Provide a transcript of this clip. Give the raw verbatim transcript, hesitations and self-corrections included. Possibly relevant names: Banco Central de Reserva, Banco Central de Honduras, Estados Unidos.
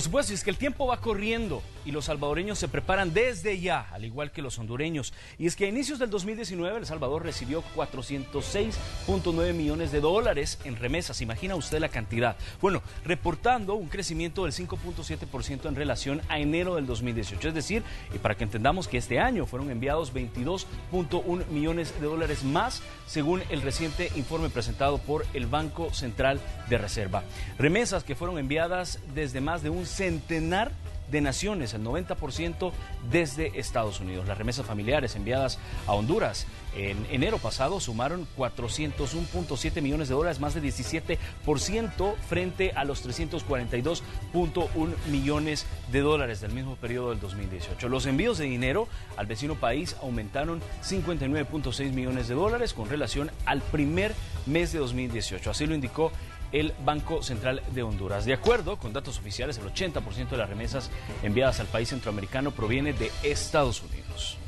Por supuesto, es que el tiempo va corriendo y los salvadoreños se preparan desde ya, al igual que los hondureños. Y es que a inicios del dos mil diecinueve, El Salvador recibió cuatrocientos seis punto nueve millones de dólares en remesas. Imagina usted la cantidad. Bueno, reportando un crecimiento del cinco punto siete por ciento en relación a enero del dos mil dieciocho. Es decir, y para que entendamos que este año fueron enviados veintidós punto uno millones de dólares más, según el reciente informe presentado por el Banco Central de Reserva. Remesas que fueron enviadas desde más de un centenar de naciones, el noventa por ciento desde Estados Unidos. Las remesas familiares enviadas a Honduras en enero pasado sumaron cuatrocientos uno punto siete millones de dólares, más de diecisiete por ciento frente a los trescientos cuarenta y dos punto uno millones de dólares del mismo periodo del dos mil dieciocho. Los envíos de dinero al vecino país aumentaron cincuenta y nueve punto seis millones de dólares con relación al primer mes de dos mil dieciocho. Así lo indicó el Banco Central de Honduras. De acuerdo con datos oficiales, el ochenta por ciento de las remesas enviadas al país centroamericano proviene de Estados Unidos.